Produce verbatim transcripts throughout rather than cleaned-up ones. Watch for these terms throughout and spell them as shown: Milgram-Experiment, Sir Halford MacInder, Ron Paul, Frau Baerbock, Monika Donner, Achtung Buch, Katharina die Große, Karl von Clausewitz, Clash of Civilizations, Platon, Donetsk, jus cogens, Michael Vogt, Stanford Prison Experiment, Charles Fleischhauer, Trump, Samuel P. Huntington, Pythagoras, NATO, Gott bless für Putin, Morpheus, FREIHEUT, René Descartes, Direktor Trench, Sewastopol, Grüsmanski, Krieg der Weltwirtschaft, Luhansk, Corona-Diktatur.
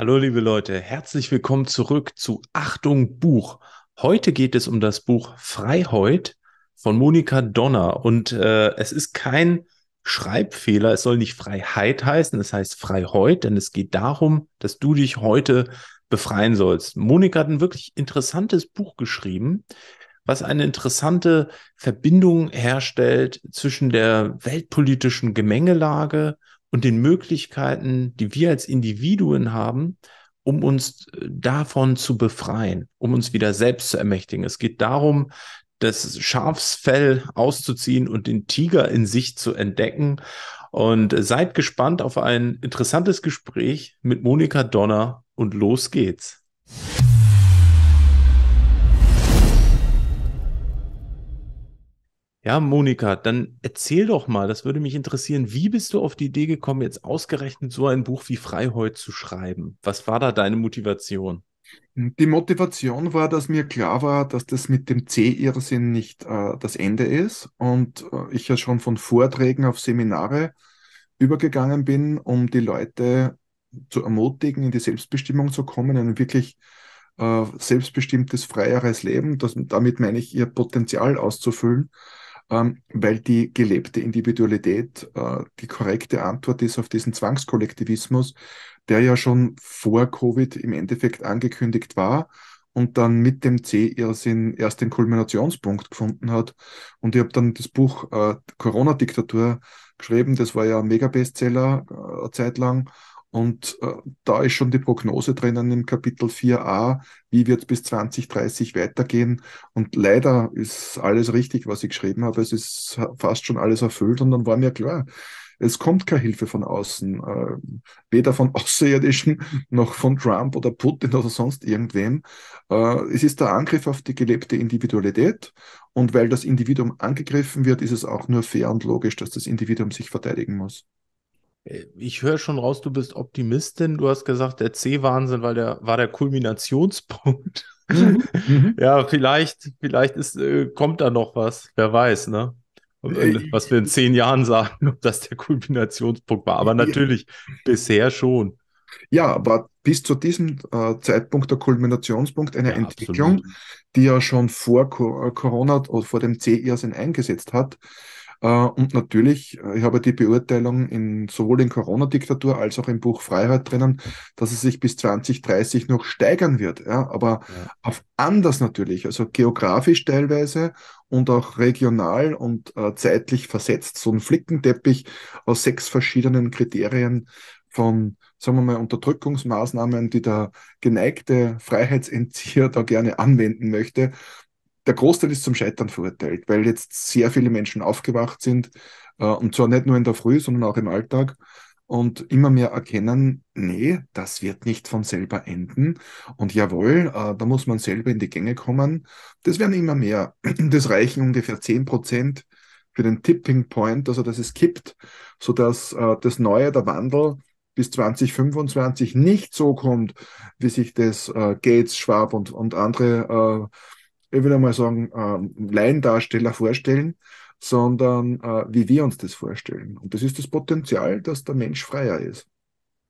Hallo liebe Leute, herzlich willkommen zurück zu Achtung Buch. Heute geht es um das Buch Freiheut von Monika Donner und äh, es ist kein Schreibfehler, es soll nicht Freiheit heißen, es heißt Freiheut, denn es geht darum, dass du dich heute befreien sollst. Monika hat ein wirklich interessantes Buch geschrieben, was eine interessante Verbindung herstellt zwischen der weltpolitischen Gemengelage und den Möglichkeiten, die wir als Individuen haben, um uns davon zu befreien, um uns wieder selbst zu ermächtigen. Es geht darum, das Schafsfell auszuziehen und den Tiger in sich zu entdecken. Und seid gespannt auf ein interessantes Gespräch mit Monika Donner und los geht's. Ja, Monika, dann erzähl doch mal, das würde mich interessieren, wie bist du auf die Idee gekommen, jetzt ausgerechnet so ein Buch wie Freiheut zu schreiben? Was war da deine Motivation? Die Motivation war, dass mir klar war, dass das mit dem C-Irrsinn nicht äh, das Ende ist und äh, ich ja schon von Vorträgen auf Seminare übergegangen bin, um die Leute zu ermutigen, in die Selbstbestimmung zu kommen, einen wirklich äh, selbstbestimmtes, freieres Leben, das, damit meine ich, ihr Potenzial auszufüllen. Weil die gelebte Individualität äh, die korrekte Antwort ist auf diesen Zwangskollektivismus, der ja schon vor Covid im Endeffekt angekündigt war und dann mit dem C-Irrsinn erst den Kulminationspunkt gefunden hat. Und ich habe dann das Buch äh, Corona-Diktatur geschrieben, das war ja ein Mega-Bestseller äh, eine Zeit lang. Und äh, da ist schon die Prognose drinnen im Kapitel vier a, wie wird es bis zwanzig dreißig weitergehen. Und leider ist alles richtig, was ich geschrieben habe. Es ist fast schon alles erfüllt. Und dann war mir klar, es kommt keine Hilfe von außen. Äh, weder von Außerirdischen noch von Trump oder Putin oder sonst irgendwem. Äh, es ist der Angriff auf die gelebte Individualität. Und weil das Individuum angegriffen wird, ist es auch nur fair und logisch, dass das Individuum sich verteidigen muss. Ich höre schon raus, du bist Optimistin. Du hast gesagt, der C-Wahnsinn war der, war der Kulminationspunkt. Mhm. Ja, vielleicht, vielleicht ist, kommt da noch was. Wer weiß, ne? Was wir in zehn Jahren sagen, ob das der Kulminationspunkt war. Aber natürlich ja. Bisher schon. Ja, aber bis zu diesem äh, Zeitpunkt der Kulminationspunkt einer ja, Entwicklung, absolut. Die ja schon vor Co- Corona oder vor dem C-Irrsinn eingesetzt hat. Uh, und natürlich, ich habe die Beurteilung in, sowohl in Corona-Diktatur als auch im Buch Freiheit drinnen, dass es sich bis zwanzig dreißig noch steigern wird. Ja? Aber ja. Auf anders natürlich, also geografisch teilweise und auch regional und uh, zeitlich versetzt. So ein Flickenteppich aus sechs verschiedenen Kriterien von, sagen wir mal, Unterdrückungsmaßnahmen, die der geneigte Freiheitsentzieher da gerne anwenden möchte. Der Großteil ist zum Scheitern verurteilt, weil jetzt sehr viele Menschen aufgewacht sind äh, und zwar nicht nur in der Früh, sondern auch im Alltag und immer mehr erkennen, nee, das wird nicht von selber enden und jawohl, äh, da muss man selber in die Gänge kommen. Das werden immer mehr. Das reichen ungefähr zehn Prozent für den Tipping Point, also dass es kippt, sodass äh, das Neue, der Wandel bis zwanzig fünfundzwanzig nicht so kommt, wie sich das äh, Gates, Schwab und, und andere äh, ich will einmal sagen, äh, Laiendarsteller vorstellen, sondern äh, wie wir uns das vorstellen. Und das ist das Potenzial, dass der Mensch freier ist.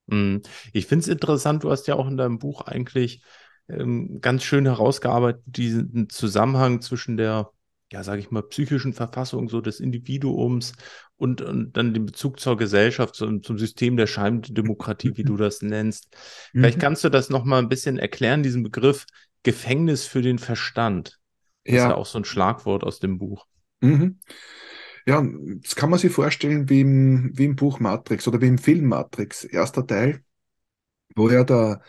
Ich finde es interessant, du hast ja auch in deinem Buch eigentlich ähm, ganz schön herausgearbeitet, diesen Zusammenhang zwischen der, ja, sage ich mal, psychischen Verfassung so des Individuums und, und dann den Bezug zur Gesellschaft, zum, zum System der Scheindemokratie, wie du das nennst. Mhm. Vielleicht kannst du das nochmal ein bisschen erklären, diesen Begriff Gefängnis für den Verstand. Das ja. ist ja auch so ein Schlagwort aus dem Buch. Mhm. Ja, das kann man sich vorstellen wie im, wie im Buch Matrix oder wie im Film Matrix, erster Teil, wo ja der,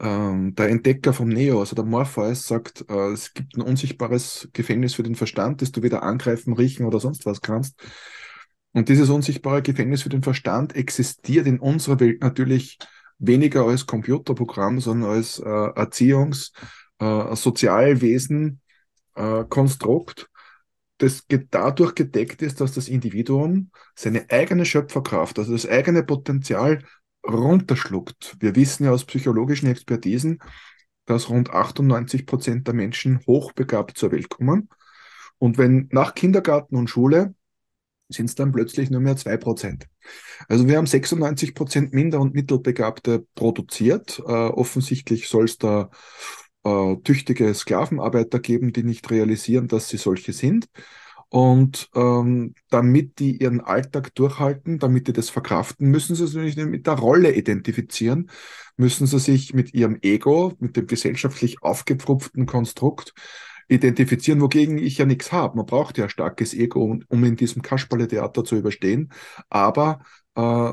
ähm, der Entdecker vom Neo, also der Morpheus, sagt, äh, es gibt ein unsichtbares Gefängnis für den Verstand, das du weder angreifen, riechen oder sonst was kannst. Und dieses unsichtbare Gefängnis für den Verstand existiert in unserer Welt natürlich weniger als Computerprogramm, sondern als äh, Erziehungs- Äh, Sozialwesen äh, Konstrukt, das ge- dadurch gedeckt ist, dass das Individuum seine eigene Schöpferkraft, also das eigene Potenzial runterschluckt. Wir wissen ja aus psychologischen Expertisen, dass rund achtundneunzig Prozent der Menschen hochbegabt zur Welt kommen. Und wenn nach Kindergarten und Schule sind es dann plötzlich nur mehr zwei Prozent. Also wir haben sechsundneunzig Prozent minder- und mittelbegabte produziert. Äh, offensichtlich soll es da äh, tüchtige Sklavenarbeiter geben, die nicht realisieren, dass sie solche sind. Und ähm, damit die ihren Alltag durchhalten, damit die das verkraften, müssen sie sich mit der Rolle identifizieren, müssen sie sich mit ihrem Ego, mit dem gesellschaftlich aufgepfropften Konstrukt identifizieren, wogegen ich ja nichts habe. Man braucht ja ein starkes Ego, um, um in diesem Kasperle-Theater zu überstehen. Aber äh,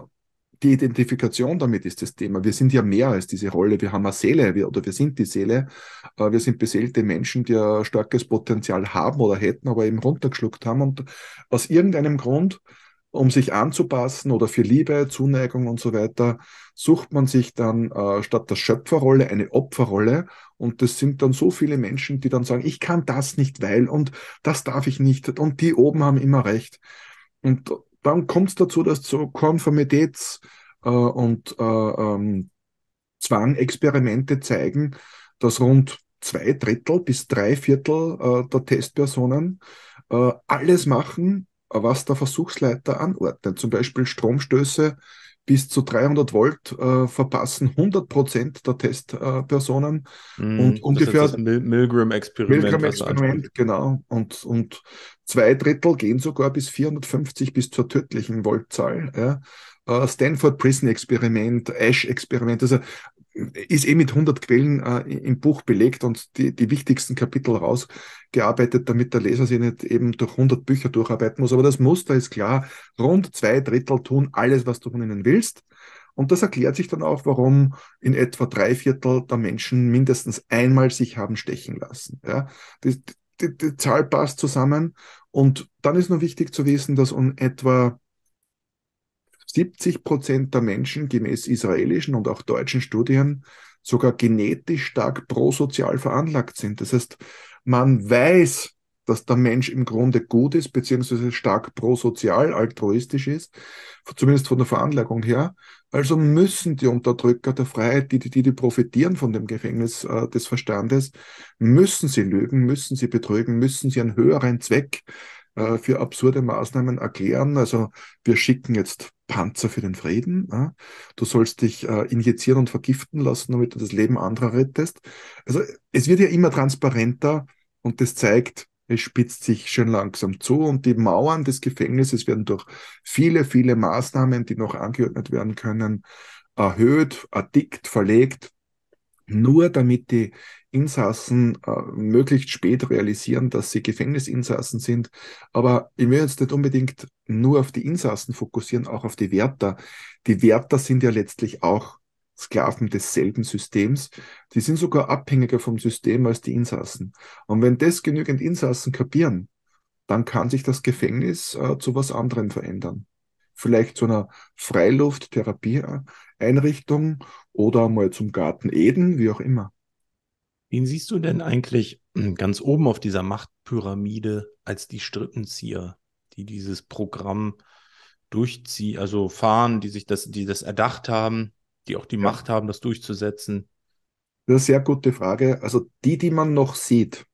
die Identifikation damit ist das Thema. Wir sind ja mehr als diese Rolle. Wir haben eine Seele wir, oder wir sind die Seele. Äh, wir sind beseelte Menschen, die ein starkes Potenzial haben oder hätten, aber eben runtergeschluckt haben. Und aus irgendeinem Grund, um sich anzupassen oder für Liebe, Zuneigung und so weiter, sucht man sich dann äh, statt der Schöpferrolle eine Opferrolle. Und das sind dann so viele Menschen, die dann sagen, ich kann das nicht, weil und das darf ich nicht und die oben haben immer recht. Und dann kommt es dazu, dass so Konformitäts- äh, und äh, ähm, Zwangexperimente zeigen, dass rund zwei Drittel bis drei Viertel äh, der Testpersonen äh, alles machen, was der Versuchsleiter anordnet. Zum Beispiel Stromstöße bis zu dreihundert Volt äh, verpassen hundert Prozent der Testpersonen. Äh, mm, und ungefähr das, das Mil Milgram-Experiment. Milgram-Experiment, genau. Und, und zwei Drittel gehen sogar bis vierhundertfünfzig, bis zur tödlichen Voltzahl. Ja. Äh, Stanford Prison Experiment, Ash Experiment, also ist eh mit hundert Quellen äh, im Buch belegt und die, die wichtigsten Kapitel rausgearbeitet, damit der Leser sich nicht eben durch hundert Bücher durcharbeiten muss. Aber das Muster ist klar, rund zwei Drittel tun alles, was du von ihnen willst. Und das erklärt sich dann auch, warum in etwa drei Viertel der Menschen mindestens einmal sich haben stechen lassen. Ja? Die, die, die Zahl passt zusammen. Und dann ist noch wichtig zu wissen, dass um etwa siebzig Prozent der Menschen gemäß israelischen und auch deutschen Studien sogar genetisch stark prosozial veranlagt sind. Das heißt, man weiß, dass der Mensch im Grunde gut ist, beziehungsweise stark prosozial, altruistisch ist, zumindest von der Veranlagung her. Also müssen die Unterdrücker der Freiheit, die, die, die profitieren von dem Gefängnis äh, des Verstandes, müssen sie lügen, müssen sie betrügen, müssen sie einen höheren Zweck für absurde Maßnahmen erklären. Also wir schicken jetzt Panzer für den Frieden. Ja? Du sollst dich äh, injizieren und vergiften lassen, damit du das Leben anderer rettest. Also es wird ja immer transparenter und das zeigt, es spitzt sich schon langsam zu und die Mauern des Gefängnisses werden durch viele, viele Maßnahmen, die noch angeordnet werden können, erhöht, erdickt, verlegt, nur damit die Insassen äh, möglichst spät realisieren, dass sie Gefängnisinsassen sind. Aber ich will jetzt nicht unbedingt nur auf die Insassen fokussieren, auch auf die Wärter. Die Wärter sind ja letztlich auch Sklaven desselben Systems. Die sind sogar abhängiger vom System als die Insassen. Und wenn das genügend Insassen kapieren, dann kann sich das Gefängnis äh, zu was anderem verändern. Vielleicht zu einer Freilufttherapieeinrichtung oder mal zum Garten Eden, wie auch immer. Wen siehst du denn eigentlich ganz oben auf dieser Machtpyramide als die Strippenzieher, die dieses Programm durchziehen, also fahren, die sich das, die das erdacht haben, die auch die ja. Macht haben, das durchzusetzen? Das ist eine sehr gute Frage. Also die, die man noch sieht,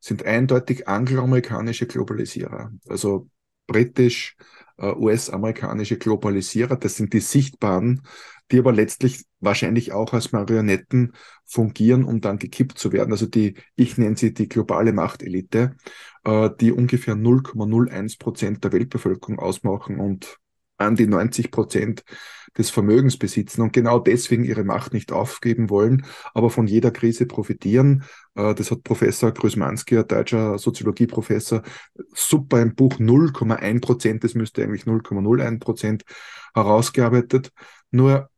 sind eindeutig angloamerikanische Globalisierer. Also britisch, U S-amerikanische Globalisierer, das sind die Sichtbaren, die aber letztlich wahrscheinlich auch als Marionetten fungieren, um dann gekippt zu werden. Also die, ich nenne sie die globale Machtelite, die ungefähr null Komma null eins Prozent der Weltbevölkerung ausmachen und an die neunzig Prozent des Vermögens besitzen und genau deswegen ihre Macht nicht aufgeben wollen, aber von jeder Krise profitieren. Das hat Professor Grüsmanski, ein deutscher Soziologieprofessor, super im Buch null Komma eins Prozent, das müsste eigentlich null Komma null eins Prozent herausgearbeitet. Nur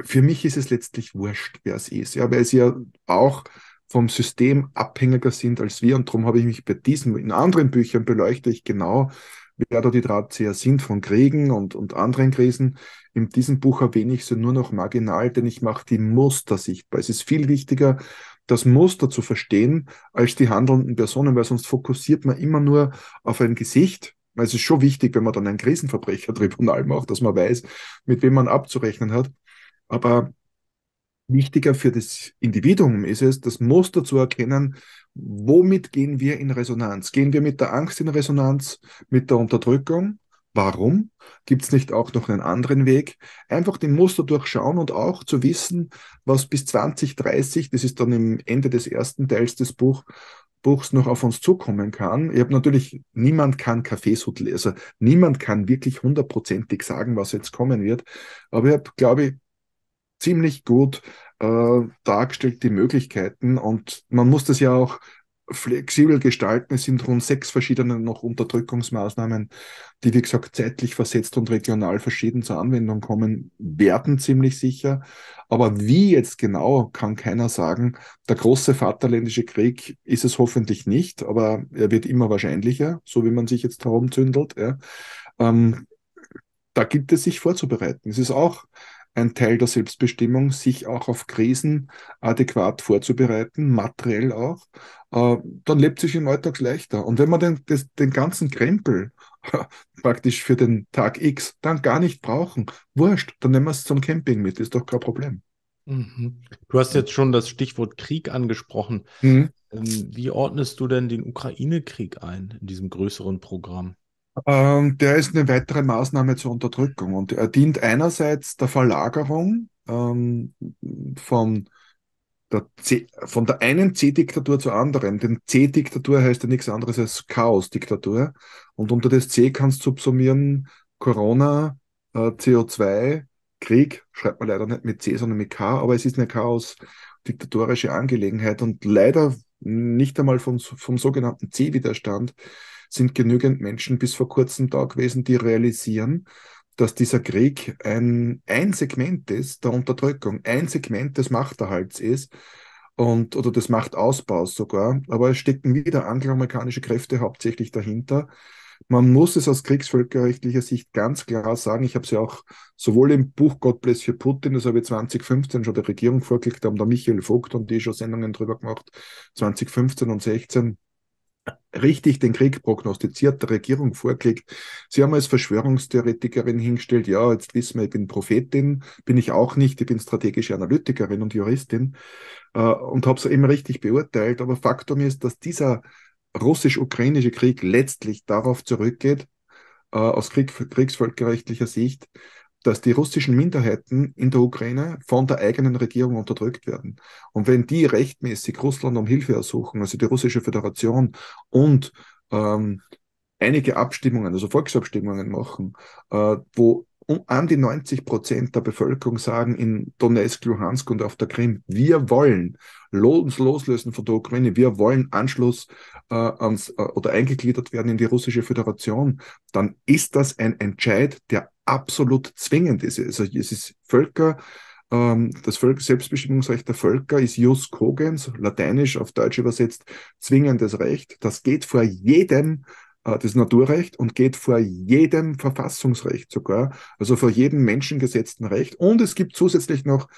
für mich ist es letztlich wurscht, wer es ist, ja, weil sie ja auch vom System abhängiger sind als wir und darum habe ich mich bei diesem, in anderen Büchern beleuchte ich genau, wer da die Drahtzieher sind von Kriegen und, und anderen Krisen. In diesem Buch erwähne ich sie nur noch marginal, denn ich mache die Muster sichtbar. Es ist viel wichtiger, das Muster zu verstehen, als die handelnden Personen, weil sonst fokussiert man immer nur auf ein Gesicht. Es ist schon wichtig, wenn man dann ein Krisenverbrechertribunal macht, dass man weiß, mit wem man abzurechnen hat. Aber Wichtiger für das Individuum ist es, das Muster zu erkennen, womit gehen wir in Resonanz? Gehen wir mit der Angst in Resonanz, mit der Unterdrückung? Warum? Gibt es nicht auch noch einen anderen Weg? Einfach den Muster durchschauen und auch zu wissen, was bis zwanzig dreißig, das ist dann im Ende des ersten Teils des Buch, Buchs, noch auf uns zukommen kann. Ich habe natürlich, niemand kann Kaffeesudel, also niemand kann wirklich hundertprozentig sagen, was jetzt kommen wird. Aber ich habe, glaube ich, ziemlich gut äh, dargestellt die Möglichkeiten, und man muss das ja auch flexibel gestalten. Es sind rund sechs verschiedene noch Unterdrückungsmaßnahmen, die, wie gesagt, zeitlich versetzt und regional verschieden zur Anwendung kommen werden, ziemlich sicher. Aber wie jetzt genau, kann keiner sagen. Der große Vaterländische Krieg ist es hoffentlich nicht, aber er wird immer wahrscheinlicher, so wie man sich jetzt herumzündelt. Ja. Ähm, da gilt es, sich vorzubereiten. Es ist auch ein Teil der Selbstbestimmung, sich auch auf Krisen adäquat vorzubereiten, materiell auch, äh, dann lebt sich im Alltag leichter. Und wenn man den, des, den ganzen Krempel praktisch für den Tag X dann gar nicht brauchen, wurscht, dann nehmen wir es zum Camping mit, ist doch kein Problem. Mhm. Du hast jetzt schon das Stichwort Krieg angesprochen. Mhm. Ähm, wie ordnest du denn den Ukraine-Krieg ein in diesem größeren Programm? Der ist eine weitere Maßnahme zur Unterdrückung, und er dient einerseits der Verlagerung ähm, von, der C, von der einen C-Diktatur zur anderen. Denn C-Diktatur heißt ja nichts anderes als Chaos-Diktatur, und unter das C kannst du subsumieren Corona, äh, C O zwei, Krieg, schreibt man leider nicht mit C, sondern mit K, aber es ist eine Chaos-diktatorische Angelegenheit, und leider nicht einmal vom, vom sogenannten C-Widerstand sind genügend Menschen bis vor kurzem da gewesen, die realisieren, dass dieser Krieg ein, ein Segment ist der Unterdrückung, ein Segment des Machterhalts ist, und oder des Machtausbaus sogar. Aber es stecken wieder angloamerikanische Kräfte hauptsächlich dahinter. Man muss es aus kriegsvölkerrechtlicher Sicht ganz klar sagen. Ich habe es ja auch sowohl im Buch Gott bless für Putin, das habe ich zwanzig fünfzehn schon der Regierung vorgelegt, da haben der Michael Vogt und die schon Sendungen drüber gemacht, zwanzig fünfzehn und sechzehn, richtig den Krieg prognostiziert, der Regierung vorgelegt. Sie haben als Verschwörungstheoretikerin hingestellt, ja, jetzt wissen wir, ich bin Prophetin, bin ich auch nicht, ich bin strategische Analytikerin und Juristin, äh, und habe es eben richtig beurteilt. Aber Faktum ist, dass dieser russisch-ukrainische Krieg letztlich darauf zurückgeht, äh, aus Krieg, kriegsvölkerrechtlicher Sicht, dass die russischen Minderheiten in der Ukraine von der eigenen Regierung unterdrückt werden. Und wenn die rechtmäßig Russland um Hilfe ersuchen, also die Russische Föderation, und ähm, einige Abstimmungen, also Volksabstimmungen machen, äh, wo um, an die neunzig Prozent der Bevölkerung sagen, in Donetsk, Luhansk und auf der Krim, wir wollen uns loslösen von der Ukraine, wir wollen Anschluss äh, ans, äh, oder eingegliedert werden in die Russische Föderation, dann ist das ein Entscheid, der absolut zwingend ist. Also es ist Völker, ähm, das Völker, Selbstbestimmungsrecht der Völker ist jus cogens, lateinisch auf Deutsch übersetzt, zwingendes Recht. Das geht vor jedem, äh, das Naturrecht, und geht vor jedem Verfassungsrecht sogar, also vor jedem menschengesetzten Recht. Und es gibt zusätzlich noch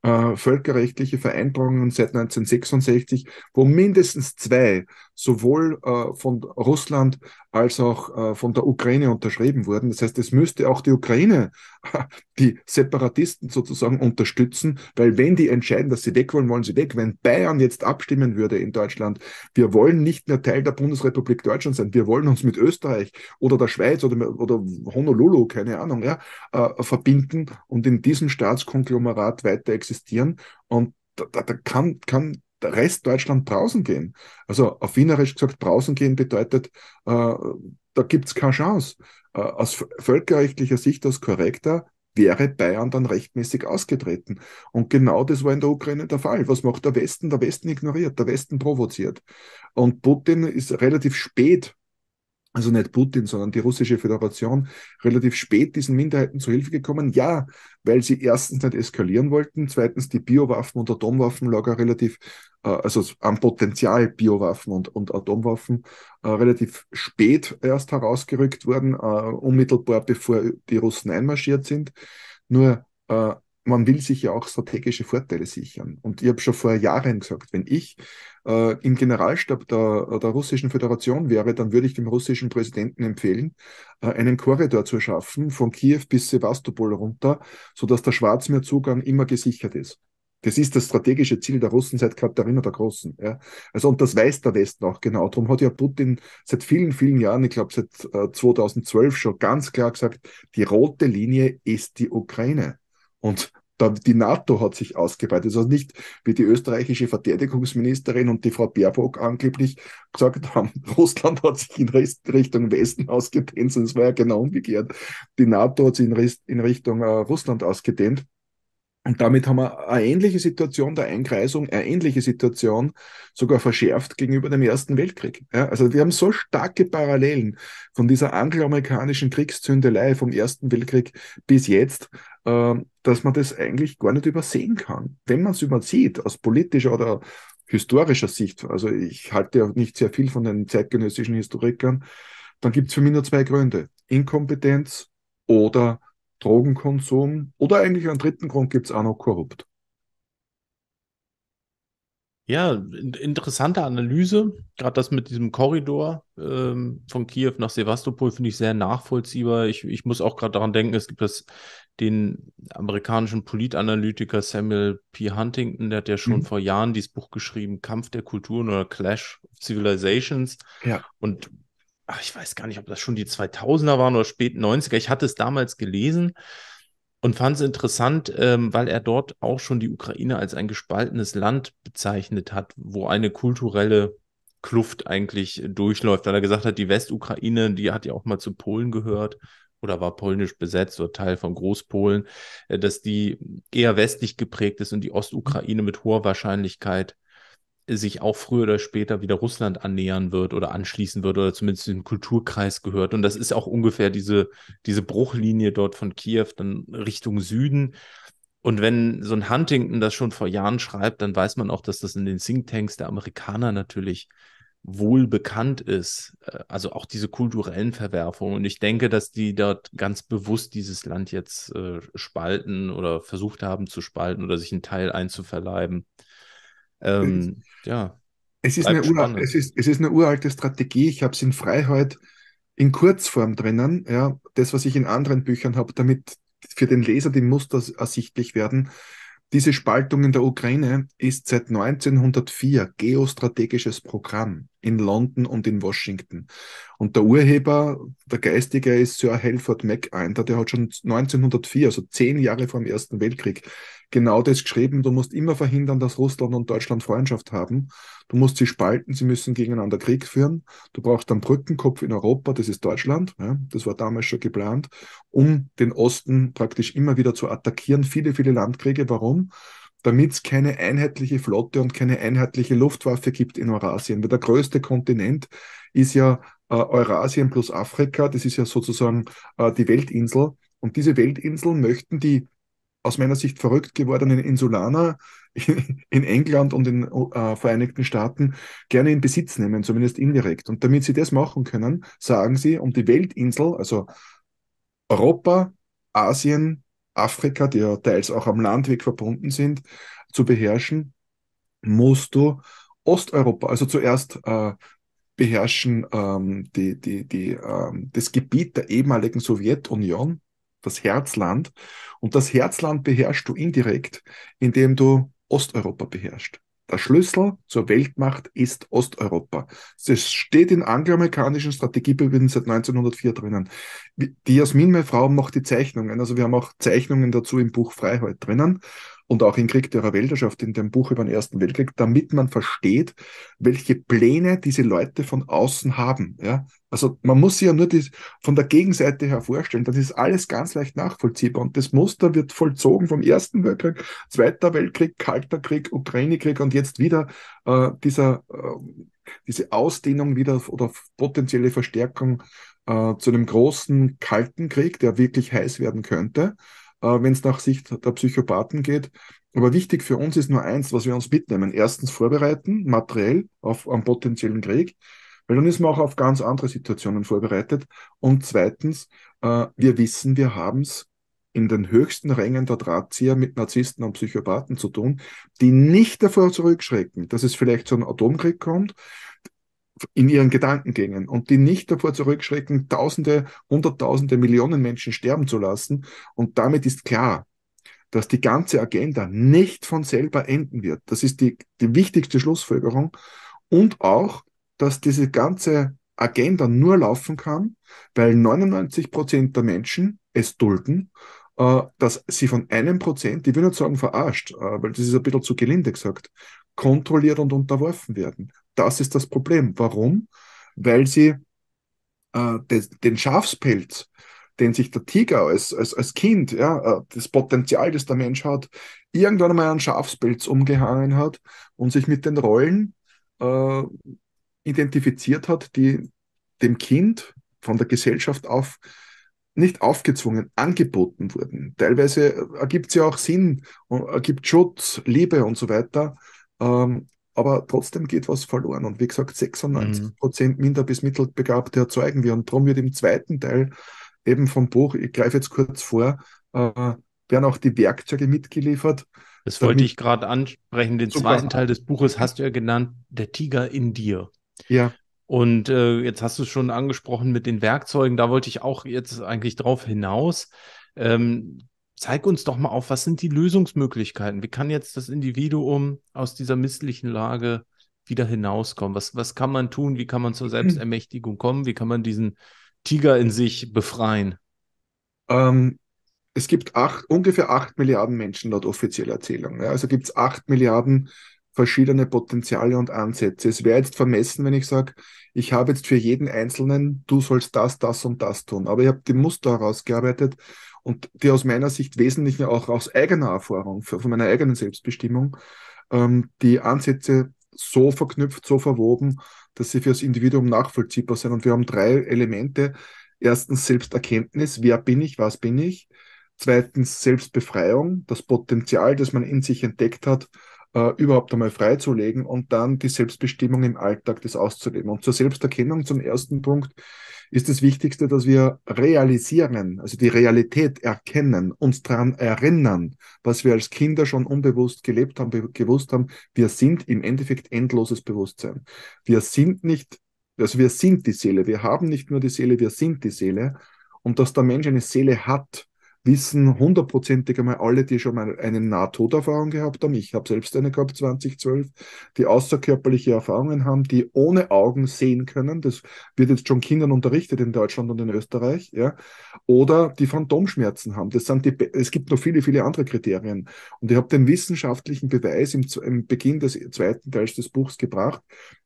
äh, völkerrechtliche Vereinbarungen seit neunzehnhundertsechsundsechzig, wo mindestens zwei sowohl äh, von Russland als auch äh, von der Ukraine unterschrieben wurden. Das heißt, es müsste auch die Ukraine, die Separatisten sozusagen, unterstützen, weil wenn die entscheiden, dass sie weg wollen, wollen sie weg. Wenn Bayern jetzt abstimmen würde in Deutschland, wir wollen nicht mehr Teil der Bundesrepublik Deutschland sein, wir wollen uns mit Österreich oder der Schweiz oder, oder Honolulu, keine Ahnung, ja, äh, verbinden und in diesem Staatskonglomerat weiter existieren. Und da, da, da kann, kann der Rest Deutschland draußen gehen. Also auf Wienerisch gesagt, draußen gehen bedeutet, äh, da gibt es keine Chance. Äh, aus völkerrechtlicher Sicht, aus korrekter, wäre Bayern dann rechtmäßig ausgetreten. Und genau das war in der Ukraine der Fall. Was macht der Westen? Der Westen ignoriert, der Westen provoziert. Und Putin ist relativ spät, also nicht Putin, sondern die Russische Föderation, relativ spät diesen Minderheiten zu Hilfe gekommen. Ja, weil sie erstens nicht eskalieren wollten, zweitens die Biowaffen und Atomwaffenlager relativ, äh, also am Potenzial Biowaffen und, und Atomwaffen äh, relativ spät erst herausgerückt wurden, äh, unmittelbar bevor die Russen einmarschiert sind. Nur äh, man will sich ja auch strategische Vorteile sichern. Und ich habe schon vor Jahren gesagt, wenn ich äh, im Generalstab der, der Russischen Föderation wäre, dann würde ich dem russischen Präsidenten empfehlen, äh, einen Korridor zu erschaffen, von Kiew bis Sevastopol runter, sodass der Schwarzmeerzugang immer gesichert ist. Das ist das strategische Ziel der Russen seit Katharina der Großen. Ja. Also, und das weiß der Westen auch genau. Darum hat ja Putin seit vielen, vielen Jahren, ich glaube seit äh, zweitausendzwölf schon ganz klar gesagt, die rote Linie ist die Ukraine. Und da, die NATO hat sich ausgebreitet. Also nicht, wie die österreichische Verteidigungsministerin und die Frau Baerbock angeblich gesagt haben, Russland hat sich in Richtung Westen ausgedehnt, sondern es war ja genau umgekehrt. Die NATO hat sich in, in Richtung äh, Russland ausgedehnt. Und damit haben wir eine ähnliche Situation der Einkreisung, eine ähnliche Situation sogar verschärft gegenüber dem Ersten Weltkrieg. Ja, also wir haben so starke Parallelen von dieser angloamerikanischen Kriegszündelei vom Ersten Weltkrieg bis jetzt, äh, dass man das eigentlich gar nicht übersehen kann. Wenn man es übersieht, aus politischer oder historischer Sicht, also ich halte ja nicht sehr viel von den zeitgenössischen Historikern, dann gibt es für mich nur zwei Gründe. Inkompetenz oder Drogenkonsum, oder eigentlich einen dritten Grund gibt es auch noch, korrupt. Ja, interessante Analyse. Gerade das mit diesem Korridor ähm, von Kiew nach Sewastopol finde ich sehr nachvollziehbar. Ich, ich muss auch gerade daran denken, es gibt das, den amerikanischen Politanalytiker Samuel P. Huntington, der hat ja schon mhm. vor Jahren dieses Buch geschrieben, Kampf der Kulturen oder Clash of Civilizations. Ja. Und ach, ich weiß gar nicht, ob das schon die zweitausender waren oder späten neunziger. Ich hatte es damals gelesen und fand es interessant, ähm, weil er dort auch schon die Ukraine als ein gespaltenes Land bezeichnet hat, wo eine kulturelle Kluft eigentlich durchläuft. Weil er gesagt hat, die Westukraine, die hat ja auch mal zu Polen gehört oder war polnisch besetzt oder Teil von Großpolen, äh, dass die eher westlich geprägt ist und die Ostukraine mit hoher Wahrscheinlichkeit sich auch früher oder später wieder Russland annähern wird oder anschließen wird oder zumindest in den Kulturkreis gehört. Und das ist auch ungefähr diese, diese Bruchlinie dort von Kiew dann Richtung Süden. Und wenn so ein Huntington das schon vor Jahren schreibt, dann weiß man auch, dass das in den Thinktanks der Amerikaner natürlich wohl bekannt ist. Also auch diese kulturellen Verwerfungen. Und ich denke, dass die dort ganz bewusst dieses Land jetzt äh, spalten oder versucht haben zu spalten oder sich einen Teil einzuverleiben. Ähm, ja, es ist, eine uralte, es, ist, es ist eine uralte Strategie. Ich habe es in FREIHEUT in Kurzform drinnen, ja, das, was ich in anderen Büchern habe, damit für den Leser die Muster ersichtlich werden. Diese Spaltung in der Ukraine ist seit neunzehnhundertvier geostrategisches Programm in London und in Washington. Und der Urheber, der Geistige, ist Sir Halford MacInder, der hat schon neunzehnhundertvier, also zehn Jahre vor dem Ersten Weltkrieg, genau das geschrieben: Du musst immer verhindern, dass Russland und Deutschland Freundschaft haben. Du musst sie spalten, sie müssen gegeneinander Krieg führen. Du brauchst einen Brückenkopf in Europa, das ist Deutschland, ja, das war damals schon geplant, um den Osten praktisch immer wieder zu attackieren. Viele, viele Landkriege. Warum? Damit es keine einheitliche Flotte und keine einheitliche Luftwaffe gibt in Eurasien. Weil der größte Kontinent ist ja äh, Eurasien plus Afrika, das ist ja sozusagen äh, die Weltinsel. Und diese Weltinseln möchten die aus meiner Sicht verrückt gewordenen Insulaner in England und in äh, Vereinigten Staaten gerne in Besitz nehmen, zumindest indirekt. Und damit sie das machen können, sagen sie, um die Weltinsel, also Europa, Asien, Afrika, die ja teils auch am Landweg verbunden sind, zu beherrschen, musst du Osteuropa, also zuerst äh, beherrschen ähm, die, die, die, ähm, das Gebiet der ehemaligen Sowjetunion, das Herzland. Und das Herzland beherrschst du indirekt, indem du Osteuropa beherrschst. Der Schlüssel zur Weltmacht ist Osteuropa. Das steht in angloamerikanischen Strategiebüchern seit neunzehnhundertvier drinnen. Die Jasmin, meine Frau, macht die Zeichnungen. Also wir haben auch Zeichnungen dazu im Buch Freiheit drinnen und auch im Krieg der Weltwirtschaft, in dem Buch über den Ersten Weltkrieg, damit man versteht, welche Pläne diese Leute von außen haben. Ja? Also man muss sich ja nur das von der Gegenseite her vorstellen. Das ist alles ganz leicht nachvollziehbar. Und das Muster wird vollzogen vom Ersten Weltkrieg, Zweiter Weltkrieg, Kalter Krieg, Ukraine-Krieg und jetzt wieder äh, dieser, äh, diese Ausdehnung wieder oder potenzielle Verstärkung äh, zu einem großen Kalten Krieg, der wirklich heiß werden könnte, wenn es nach Sicht der Psychopathen geht. Aber wichtig für uns ist nur eins, was wir uns mitnehmen. Erstens vorbereiten, materiell, auf einen potenziellen Krieg, weil dann ist man auch auf ganz andere Situationen vorbereitet. Und zweitens, äh, wir wissen, wir haben es in den höchsten Rängen der Drahtzieher mit Narzissten und Psychopathen zu tun, die nicht davor zurückschrecken, dass es vielleicht zu einem Atomkrieg kommt, in ihren Gedankengängen, und die nicht davor zurückschrecken, Tausende, Hunderttausende, Millionen Menschen sterben zu lassen. Und damit ist klar, dass die ganze Agenda nicht von selber enden wird. Das ist die, die wichtigste Schlussfolgerung. Und auch, dass diese ganze Agenda nur laufen kann, weil neunundneunzig Prozent der Menschen es dulden, äh, dass sie von einem Prozent, ich will nicht sagen verarscht, äh, weil das ist ein bisschen zu gelinde gesagt, kontrolliert und unterworfen werden. Das ist das Problem. Warum? Weil sie äh, des, den Schafspelz, den sich der Tiger als, als, als Kind, ja, das Potenzial, das der Mensch hat, irgendwann einmal einen Schafspelz umgehangen hat und sich mit den Rollen äh, identifiziert hat, die dem Kind von der Gesellschaft auf nicht aufgezwungen, angeboten wurden. Teilweise ergibt es ja auch Sinn, ergibt Schutz, Liebe und so weiter, ähm, aber trotzdem geht was verloren. Und wie gesagt, sechsundneunzig Prozent mhm. minder- bis mittelbegabte erzeugen wir. Und darum wird im zweiten Teil eben vom Buch, ich greife jetzt kurz vor, äh, werden auch die Werkzeuge mitgeliefert. Das wollte ich gerade ansprechen. Den zweiten Teil des Buches hast du ja genannt, der Tiger in dir. Ja. Und äh, jetzt hast du es schon angesprochen mit den Werkzeugen. Da wollte ich auch jetzt eigentlich drauf hinaus. Ähm, zeig uns doch mal auf, was sind die Lösungsmöglichkeiten? Wie kann jetzt das Individuum aus dieser misslichen Lage wieder hinauskommen? Was, was kann man tun? Wie kann man zur Selbstermächtigung kommen? Wie kann man diesen Tiger in sich befreien? Ähm, es gibt acht, ungefähr acht Milliarden Menschen laut offizieller Erzählung. Ja? Also gibt es acht Milliarden verschiedene Potenziale und Ansätze. Es wäre jetzt vermessen, wenn ich sage, ich habe jetzt für jeden Einzelnen, du sollst das, das und das tun. Aber ich habe die Muster herausgearbeitet und die aus meiner Sicht wesentlich auch aus eigener Erfahrung, von meiner eigenen Selbstbestimmung, ähm, die Ansätze so verknüpft, so verwoben, dass sie für das Individuum nachvollziehbar sind. Und wir haben drei Elemente. Erstens Selbsterkenntnis, wer bin ich, was bin ich. Zweitens Selbstbefreiung, das Potenzial, das man in sich entdeckt hat, äh, überhaupt einmal freizulegen und dann die Selbstbestimmung im Alltag, das auszuleben. Und zur Selbsterkennung, zum ersten Punkt, ist das Wichtigste, dass wir realisieren, also die Realität erkennen, uns daran erinnern, was wir als Kinder schon unbewusst gelebt haben, gewusst haben, wir sind im Endeffekt endloses Bewusstsein. Wir sind nicht, also wir sind die Seele, wir haben nicht nur die Seele, wir sind die Seele. Und dass der Mensch eine Seele hat, wissen hundertprozentig einmal alle, die schon mal eine Nahtoderfahrung gehabt haben. Ich habe selbst eine gehabt, zweitausendzwölf, die außerkörperliche Erfahrungen haben, die ohne Augen sehen können. Das wird jetzt schon Kindern unterrichtet in Deutschland und in Österreich. Ja. Oder die Phantomschmerzen haben. Das sind die, es gibt noch viele, viele andere Kriterien. Und ich habe den wissenschaftlichen Beweis im, im Beginn des zweiten Teils des Buchs gebracht,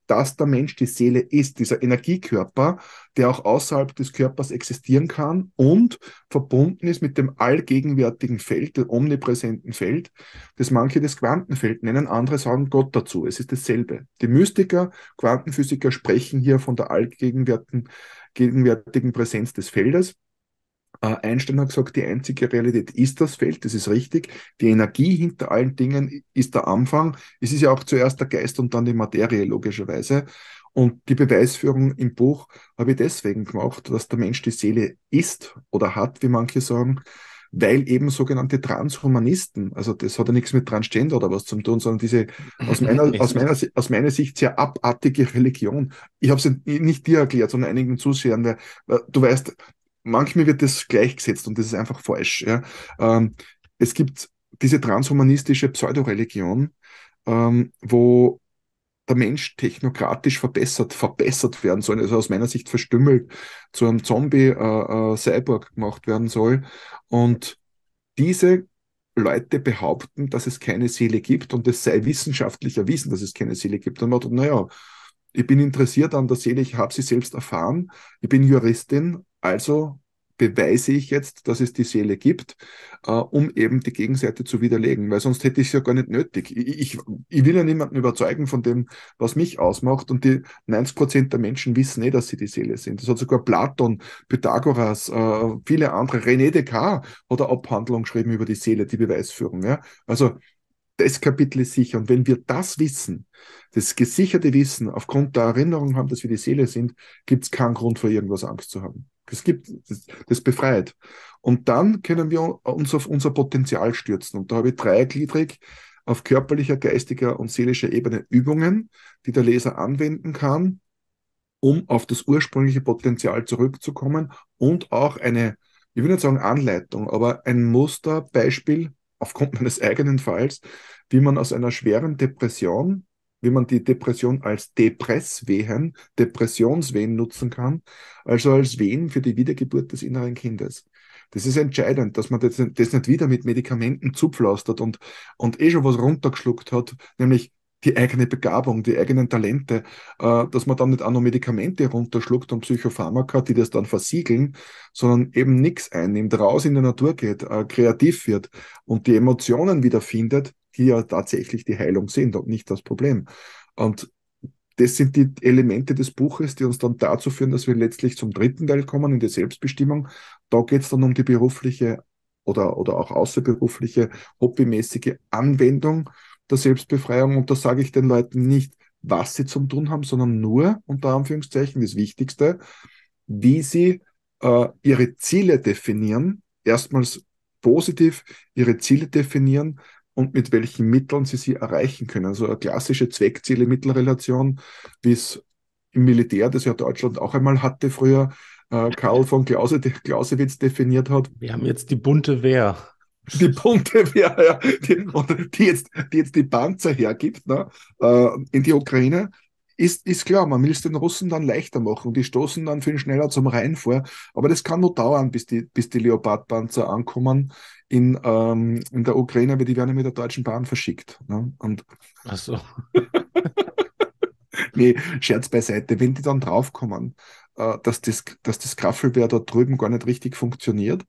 dass der Mensch die Seele ist, dieser Energiekörper, der auch außerhalb des Körpers existieren kann und verbunden ist mit dem allgegenwärtigen Feld, dem omnipräsenten Feld, das manche das Quantenfeld nennen, andere sagen Gott dazu. Es ist dasselbe. Die Mystiker, Quantenphysiker sprechen hier von der allgegenwärtigen gegenwärtigen Präsenz des Feldes. Uh, Einstein hat gesagt, die einzige Realität ist das Feld, das ist richtig. Die Energie hinter allen Dingen ist der Anfang. Es ist ja auch zuerst der Geist und dann die Materie, logischerweise. Und die Beweisführung im Buch habe ich deswegen gemacht, dass der Mensch die Seele ist oder hat, wie manche sagen, weil eben sogenannte Transhumanisten, also das hat ja nichts mit Transgender oder was zu tun, sondern diese aus meiner, aus meiner, aus meiner Sicht sehr abartige Religion. Ich habe es nicht dir erklärt, sondern einigen Zuschauern, weil du weißt, manchmal wird das gleichgesetzt und das ist einfach falsch. Ja. Ähm, es gibt diese transhumanistische Pseudoreligion, ähm, wo der Mensch technokratisch verbessert, verbessert werden soll, also aus meiner Sicht verstümmelt, zu einem Zombie-Cyborg äh, äh, gemacht werden soll. Und diese Leute behaupten, dass es keine Seele gibt und es sei wissenschaftlich erwiesen, dass es keine Seele gibt. Und man dachte, naja, ich bin interessiert an der Seele, ich habe sie selbst erfahren, ich bin Juristin, also beweise ich jetzt, dass es die Seele gibt, äh, um eben die Gegenseite zu widerlegen, weil sonst hätte ich es ja gar nicht nötig. Ich, ich, ich will ja niemanden überzeugen von dem, was mich ausmacht und die neunzig Prozent der Menschen wissen eh, dass sie die Seele sind. Das hat sogar Platon, Pythagoras, äh, viele andere, René Descartes hat eine Abhandlung geschrieben über die Seele, die Beweisführung. Ja? Also das Kapitel ist sicher und wenn wir das wissen, das gesicherte Wissen aufgrund der Erinnerung haben, dass wir die Seele sind, gibt es keinen Grund, vor irgendwas Angst zu haben. Das, gibt, das, das befreit. Und dann können wir uns auf unser Potenzial stürzen. Und da habe ich dreigliedrig auf körperlicher, geistiger und seelischer Ebene Übungen, die der Leser anwenden kann, um auf das ursprüngliche Potenzial zurückzukommen und auch eine, ich will nicht sagen Anleitung, aber ein Muster, Beispiel, aufgrund meines eigenen Falls, wie man aus einer schweren Depression, wie man die Depression als Depresswehen, Depressionswehen nutzen kann, also als Wehen für die Wiedergeburt des inneren Kindes. Das ist entscheidend, dass man das, das nicht wieder mit Medikamenten zupflastert und, und eh schon was runtergeschluckt hat, nämlich die eigene Begabung, die eigenen Talente, äh, dass man dann nicht auch noch Medikamente runterschluckt und Psychopharmaka, die das dann versiegeln, sondern eben nichts einnimmt, raus in die Natur geht, äh, kreativ wird und die Emotionen wiederfindet, die ja tatsächlich die Heilung sind und nicht das Problem. Und das sind die Elemente des Buches, die uns dann dazu führen, dass wir letztlich zum dritten Teil kommen, in die Selbstbestimmung. Da geht es dann um die berufliche oder, oder auch außerberufliche, hobbymäßige Anwendung der Selbstbefreiung, und da sage ich den Leuten nicht, was sie zum Tun haben, sondern nur, unter Anführungszeichen, das Wichtigste, wie sie äh, ihre Ziele definieren, erstmals positiv ihre Ziele definieren und mit welchen Mitteln sie sie erreichen können. Also eine klassische Zweck-Ziele-Mittel-Relation, wie es im Militär, das ja Deutschland auch einmal hatte früher, äh, Karl von Clausewitz definiert hat. Wir haben jetzt die bunte Wehr. Die Punkte, ja, die, die, jetzt, die jetzt die Panzer hergibt, ne, in die Ukraine, ist, ist klar, man will es den Russen dann leichter machen. Die stoßen dann viel schneller zum Rhein vor. Aber das kann nur dauern, bis die, bis die Leopard-Panzer ankommen in, ähm, in der Ukraine, weil die werden ja mit der Deutschen Bahn verschickt. Ne? Und ach so. Nee, Scherz beiseite. Wenn die dann draufkommen, dass das, dass das Kraffelwehr da drüben gar nicht richtig funktioniert,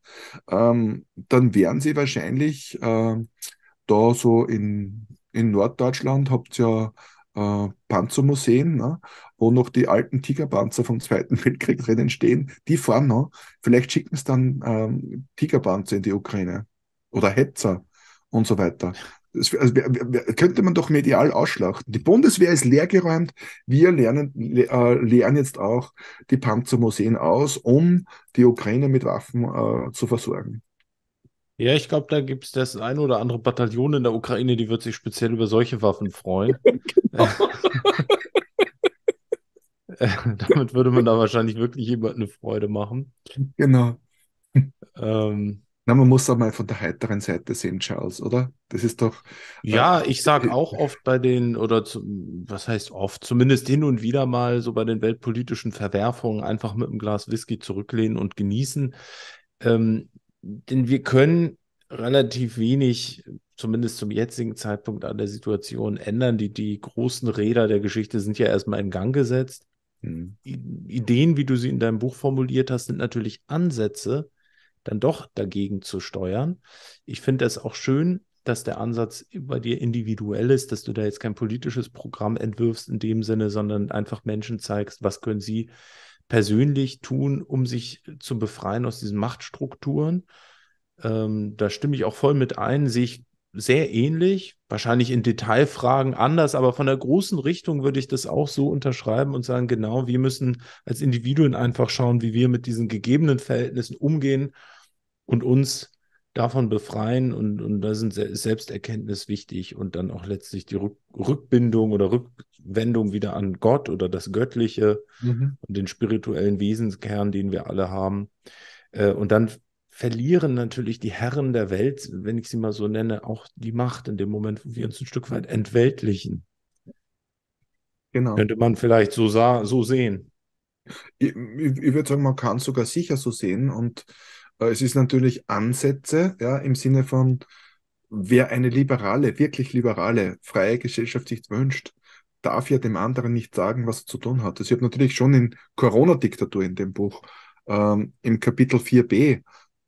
ähm, dann wären sie wahrscheinlich äh, da so in, in Norddeutschland, habt ihr ja äh, Panzermuseen, ne, wo noch die alten Tigerpanzer vom Zweiten Weltkrieg drinnen stehen, die fahren noch. Vielleicht schicken es dann ähm, Tigerpanzer in die Ukraine oder Hetzer und so weiter. Das, also, könnte man doch medial ausschlachten. Die Bundeswehr ist leergeräumt. Wir lernen, le, äh, lernen jetzt auch die Panzermuseen aus, um die Ukraine mit Waffen äh, zu versorgen. Ja, ich glaube, da gibt es das ein oder andere Bataillon in der Ukraine, die wird sich speziell über solche Waffen freuen. Genau. äh, damit würde man da wahrscheinlich wirklich jemandem eine Freude machen. Genau. Ähm. Na, man muss auch mal von der heiteren Seite sehen, Charles, oder? Das ist doch... Ja, äh, ich sage auch oft bei den, oder zu, was heißt oft, zumindest hin und wieder mal so bei den weltpolitischen Verwerfungen einfach mit einem Glas Whisky zurücklehnen und genießen. Ähm, denn wir können relativ wenig, zumindest zum jetzigen Zeitpunkt, an der Situation ändern. Die, die großen Räder der Geschichte sind ja erstmal in Gang gesetzt. Hm. Ideen, wie du sie in deinem Buch formuliert hast, sind natürlich Ansätze, dann doch dagegen zu steuern. Ich finde es auch schön, dass der Ansatz bei dir individuell ist, dass du da jetzt kein politisches Programm entwirfst in dem Sinne, sondern einfach Menschen zeigst, was können sie persönlich tun, um sich zu befreien aus diesen Machtstrukturen. Ähm, da stimme ich auch voll mit ein, sehe ich sehr ähnlich, wahrscheinlich in Detailfragen anders, aber von der großen Richtung würde ich das auch so unterschreiben und sagen, genau, wir müssen als Individuen einfach schauen, wie wir mit diesen gegebenen Verhältnissen umgehen und uns davon befreien, und, und da sind Selbsterkenntnis wichtig und dann auch letztlich die Rück- Rückbindung oder Rückwendung wieder an Gott oder das Göttliche, mhm, und den spirituellen Wesenskern, den wir alle haben, und dann verlieren natürlich die Herren der Welt, wenn ich sie mal so nenne, auch die Macht in dem Moment, wo wir uns ein Stück weit entweltlichen. Genau. Könnte man vielleicht so, sa- so sehen. Ich, ich, ich würde sagen, man kann es sogar sicher so sehen, und äh, es ist natürlich Ansätze, ja, im Sinne von, wer eine liberale, wirklich liberale, freie Gesellschaft sich wünscht, darf ja dem anderen nicht sagen, was er zu tun hat. Also ich habe natürlich schon in Corona-Diktatur in dem Buch, ähm, im Kapitel vier b,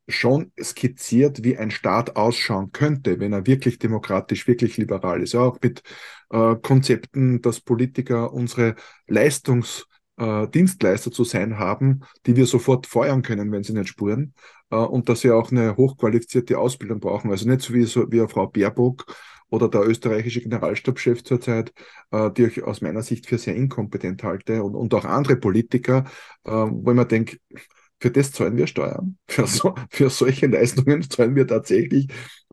schon skizziert, wie ein Staat ausschauen könnte, wenn er wirklich demokratisch, wirklich liberal ist. Ja, auch mit äh, Konzepten, dass Politiker unsere Leistungsdienstleister äh, zu sein haben, die wir sofort feuern können, wenn sie nicht spuren, äh, und dass wir auch eine hochqualifizierte Ausbildung brauchen. Also nicht so wie, so, wie Frau Baerbock oder der österreichische Generalstabschef zurzeit, äh, die ich aus meiner Sicht für sehr inkompetent halte, und, und auch andere Politiker, äh, wo ich mir denke, für das zahlen wir Steuern. Für, so, für solche Leistungen zahlen wir tatsächlich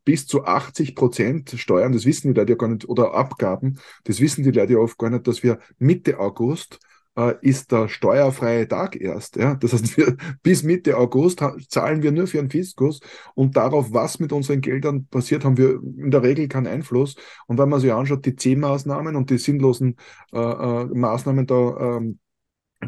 bis zu achtzig Prozent Steuern. Das wissen die Leute ja gar nicht, oder Abgaben. Das wissen die Leute ja oft gar nicht, dass wir Mitte August äh, ist der steuerfreie Tag erst. Ja? Das heißt, wir, bis Mitte August zahlen wir nur für einen Fiskus und darauf, was mit unseren Geldern passiert, haben wir in der Regel keinen Einfluss. Und wenn man sich anschaut, die C-Maßnahmen und die sinnlosen äh, äh, Maßnahmen da ähm,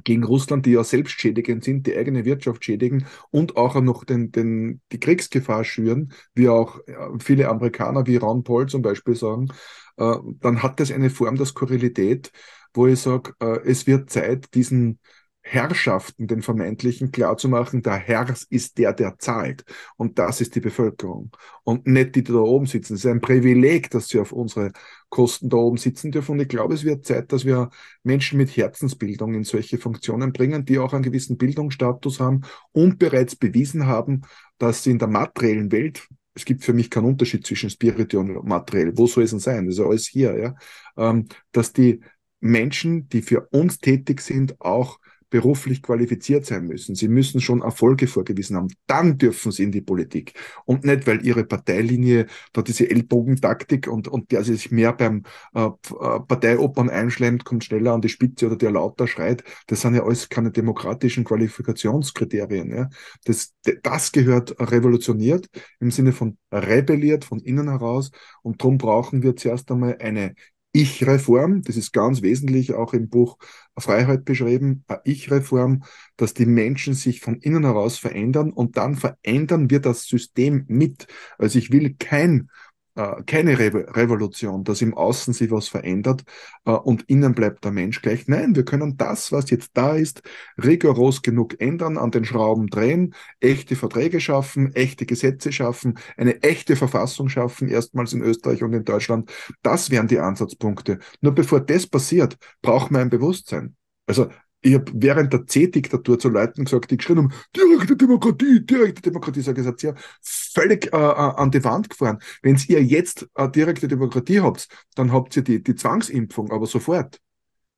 gegen Russland, die ja selbstschädigend sind, die eigene Wirtschaft schädigen und auch noch den, den, die Kriegsgefahr schüren, wie auch viele Amerikaner wie Ron Paul zum Beispiel sagen, äh, dann hat das eine Form der Skurrilität, wo ich sage, äh, es wird Zeit, diesen Herrschaften, den vermeintlichen, klarzumachen, der Herr ist der, der zahlt. Und das ist die Bevölkerung. Und nicht die, die da oben sitzen. Es ist ein Privileg, dass sie auf unsere Kosten da oben sitzen dürfen. Und ich glaube, es wird Zeit, dass wir Menschen mit Herzensbildung in solche Funktionen bringen, die auch einen gewissen Bildungsstatus haben und bereits bewiesen haben, dass sie in der materiellen Welt, es gibt für mich keinen Unterschied zwischen spirituell und materiell, wo soll es denn sein? Das ist ja alles hier, ja. Dass die Menschen, die für uns tätig sind, auch beruflich qualifiziert sein müssen. Sie müssen schon Erfolge vorgewiesen haben. Dann dürfen sie in die Politik. Und nicht, weil ihre Parteilinie, da diese Ellbogentaktik und, und der sich mehr beim äh, Parteiobmann einschlemmt, kommt schneller an die Spitze oder der lauter schreit. Das sind ja alles keine demokratischen Qualifikationskriterien. Ja. Das, das gehört revolutioniert, im Sinne von rebelliert, von innen heraus. Und darum brauchen wir zuerst einmal eine Ich-Reform, das ist ganz wesentlich auch im Buch Freiheit beschrieben, eine Ich-Reform, dass die Menschen sich von innen heraus verändern und dann verändern wir das System mit. Also ich will kein, äh, keine Re- Revolution, dass im Außen sich was verändert äh, und innen bleibt der Mensch gleich. Nein, wir können das, was jetzt da ist, rigoros genug ändern, an den Schrauben drehen, echte Verträge schaffen, echte Gesetze schaffen, eine echte Verfassung schaffen, erstmals in Österreich und in Deutschland. Das wären die Ansatzpunkte. Nur bevor das passiert, braucht man ein Bewusstsein. Also ich habe während der C-Diktatur zu Leuten gesagt, die geschrien haben, direkte Demokratie, direkte Demokratie, sage ich, seid ihr völlig äh, an die Wand gefahren. Wenn ihr jetzt äh, direkte Demokratie habt, dann habt ihr die, die Zwangsimpfung, aber sofort.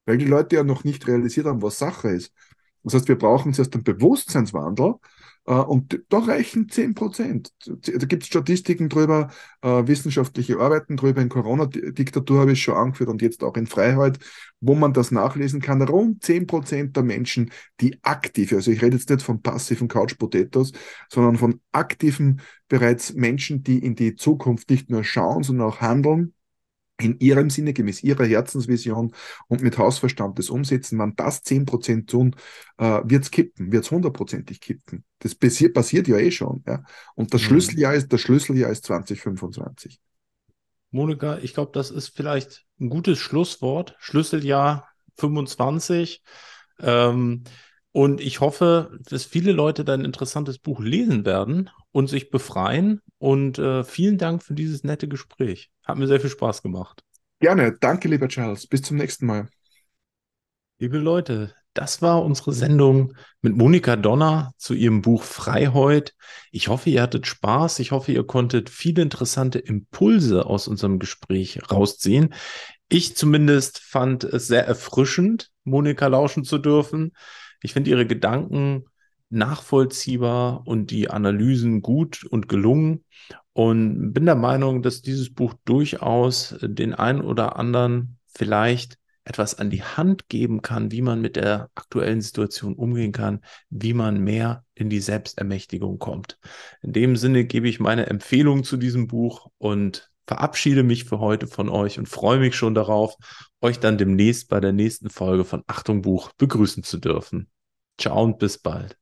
Weil die Leute ja noch nicht realisiert haben, was Sache ist. Das heißt, wir brauchen zuerst einen Bewusstseinswandel, äh, und da reichen zehn Prozent. Da gibt es Statistiken drüber, äh, wissenschaftliche Arbeiten drüber, in Corona-Diktatur habe ich schon angeführt und jetzt auch in Freiheit, wo man das nachlesen kann, rund zehn Prozent der Menschen, die aktiv, also ich rede jetzt nicht von passiven Couch Potatoes, sondern von aktiven bereits Menschen, die in die Zukunft nicht nur schauen, sondern auch handeln, in ihrem Sinne, gemäß ihrer Herzensvision und mit Hausverstand das umsetzen, wenn das zehn Prozent tun, äh, wird's kippen, wird's hundertprozentig kippen. Das passiert ja eh schon. Ja? Und das Schlüsseljahr ist, das Schlüsseljahr ist zwanzig fünfundzwanzig. Monika, ich glaube, das ist vielleicht ein gutes Schlusswort. Schlüsseljahr fünfundzwanzig. Ähm, und ich hoffe, dass viele Leute dein interessantes Buch lesen werden und sich befreien. Und äh, vielen Dank für dieses nette Gespräch. Hat mir sehr viel Spaß gemacht. Gerne. Danke, lieber Charles. Bis zum nächsten Mal. Liebe Leute, das war unsere Sendung mit Monika Donner zu ihrem Buch Freiheut. Ich hoffe, ihr hattet Spaß. Ich hoffe, ihr konntet viele interessante Impulse aus unserem Gespräch rausziehen. Ich zumindest fand es sehr erfrischend, Monika lauschen zu dürfen. Ich finde ihre Gedanken nachvollziehbar und die Analysen gut und gelungen und bin der Meinung, dass dieses Buch durchaus den einen oder anderen vielleicht etwas an die Hand geben kann, wie man mit der aktuellen Situation umgehen kann, wie man mehr in die Selbstermächtigung kommt. In dem Sinne gebe ich meine Empfehlung zu diesem Buch und verabschiede mich für heute von euch und freue mich schon darauf, euch dann demnächst bei der nächsten Folge von Achtung Buch begrüßen zu dürfen. Ciao und bis bald.